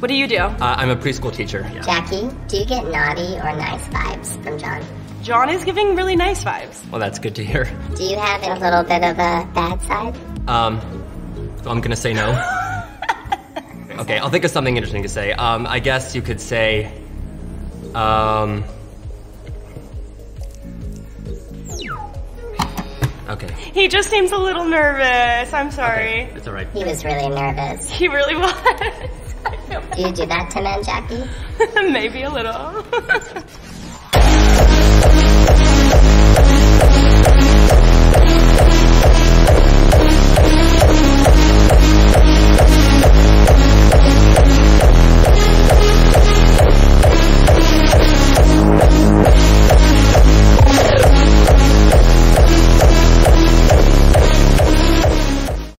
What do you do? I'm a preschool teacher. Yeah. Jackie, do you get naughty or nice vibes from John? John is giving really nice vibes. Well, that's good to hear. Do you have a little bit of a bad side? I'm gonna say no. Okay, I'll think of something interesting to say. I guess you could say, okay. He just seems a little nervous. I'm sorry. Okay. It's all right. He was really nervous. He really was. Do you do that to men, Jackie? Maybe a little.